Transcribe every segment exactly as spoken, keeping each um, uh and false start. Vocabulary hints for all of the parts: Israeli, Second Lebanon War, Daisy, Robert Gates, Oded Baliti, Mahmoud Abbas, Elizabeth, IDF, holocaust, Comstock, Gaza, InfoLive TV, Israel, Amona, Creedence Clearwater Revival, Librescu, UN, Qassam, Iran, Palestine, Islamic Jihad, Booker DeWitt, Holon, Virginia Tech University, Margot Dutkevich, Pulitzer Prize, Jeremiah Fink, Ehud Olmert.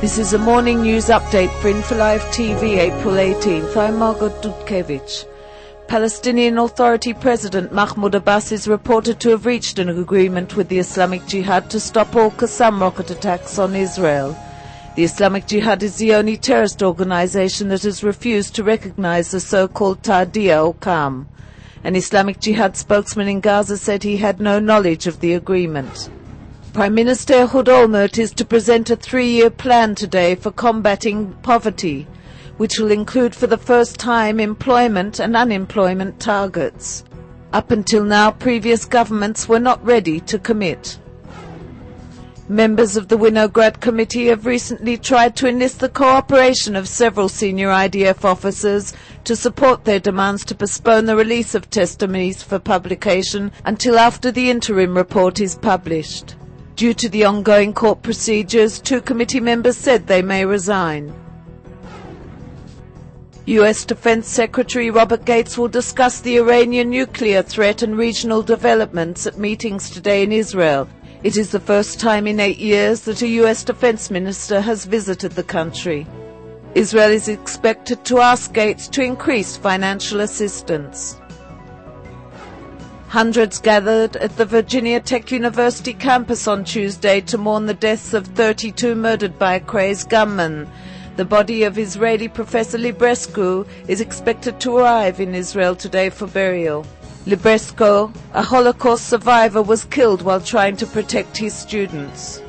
This is a morning news update for InfoLive T V, April eighteenth. I'm Margot Dutkevich. Palestinian Authority President Mahmoud Abbas is reported to have reached an agreement with the Islamic Jihad to stop all Qassam rocket attacks on Israel. The Islamic Jihad is the only terrorist organization that has refused to recognize the so-called Tadiyah O'Kam. An Islamic Jihad spokesman in Gaza said he had no knowledge of the agreement. Prime Minister Ehud Olmert is to present a three-year plan today for combating poverty, which will include for the first time employment and unemployment targets. Up until now, previous governments were not ready to commit. Members of the Winograd Committee have recently tried to enlist the cooperation of several senior I D F officers to support their demands to postpone the release of testimonies for publication until after the interim report is published. Due to the ongoing court procedures, two committee members said they may resign. U S Defense Secretary Robert Gates will discuss the Iranian nuclear threat and regional developments at meetings today in Israel. It is the first time in eight years that a U S defense minister has visited the country. Israel is expected to ask Gates to increase financial assistance. Hundreds gathered at the Virginia Tech University campus on Tuesday to mourn the deaths of thirty-two murdered by crazed gunmen. The body of Israeli Professor Librescu is expected to arrive in Israel today for burial. Librescu, a Holocaust survivor, was killed while trying to protect his students.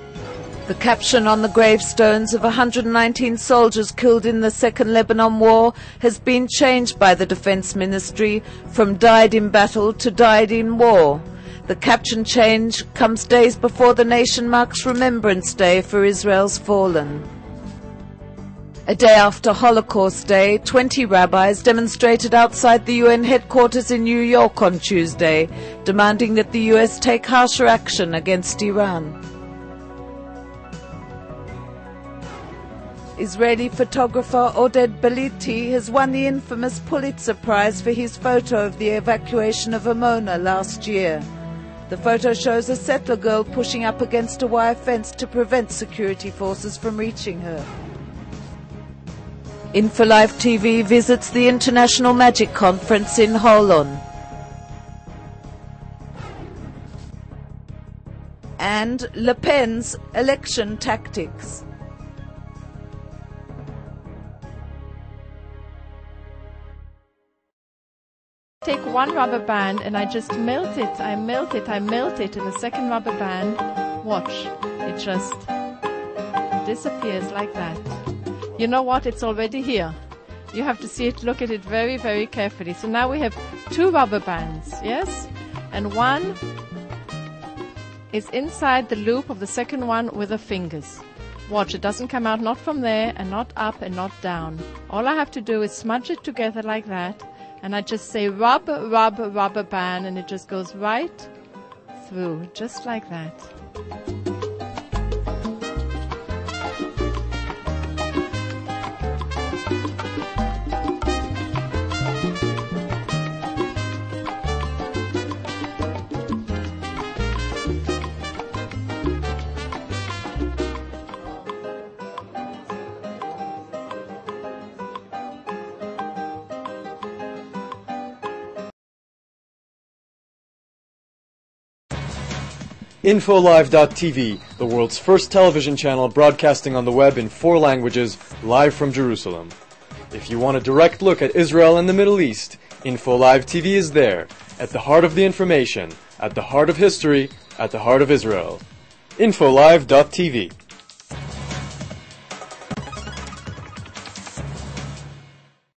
The caption on the gravestones of one hundred nineteen soldiers killed in the Second Lebanon War has been changed by the Defense Ministry from "died in battle" to "died in war." The caption change comes days before the nation marks Remembrance Day for Israel's fallen. A day after Holocaust Day, twenty rabbis demonstrated outside the U N headquarters in New York on Tuesday, demanding that the U S take harsher action against Iran. Israeli photographer Oded Baliti has won the infamous Pulitzer Prize for his photo of the evacuation of Amona last year. The photo shows a settler girl pushing up against a wire fence to prevent security forces from reaching her. InfoLive T V visits the International Magic Conference in Holon. And Le Pen's election tactics. Take one rubber band and I just melt it, I melt it, I melt it, and the second rubber band, watch, it just disappears like that. You know what? It's already here. You have to see it, look at it very, very carefully. So now we have two rubber bands, yes? And one is inside the loop of the second one with the fingers. Watch, it doesn't come out, not from there and not up and not down. All I have to do is smudge it together like that, and I just say rub, rub, rubber band, and it just goes right through, just like that. InfoLive dot T V, the world's first television channel broadcasting on the web in four languages, live from Jerusalem. If you want a direct look at Israel and the Middle East, InfoLive T V is there, at the heart of the information, at the heart of history, at the heart of Israel. InfoLive dot T V.